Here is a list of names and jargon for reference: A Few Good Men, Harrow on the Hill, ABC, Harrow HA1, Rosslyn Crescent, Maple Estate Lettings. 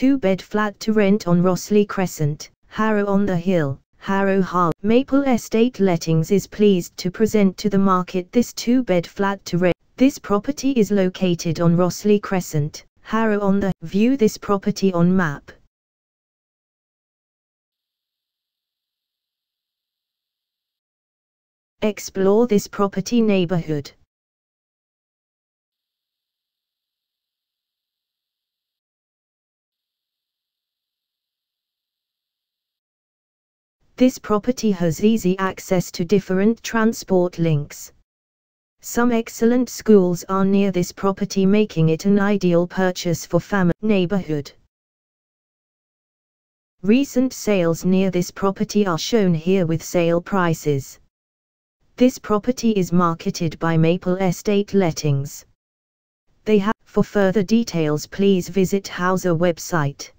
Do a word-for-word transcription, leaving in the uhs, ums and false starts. two-bed flat to rent on Rosslyn Crescent, Harrow on the Hill, Harrow H A one. Maple Estate Lettings is pleased to present to the market this two-bed flat to rent. This property is located on Rosslyn Crescent, Harrow on the Hill. View this property on map. Explore this property neighborhood. This property has easy access to different transport links. Some excellent schools are near this property, making it an ideal purchase for family. Neighborhood. Recent sales near this property are shown here with sale prices. This property is marketed by Maple Estate Lettings. They have. For further details, please visit Harrow website.